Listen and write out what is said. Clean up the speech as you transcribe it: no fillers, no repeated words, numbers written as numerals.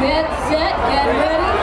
Get set, get ready.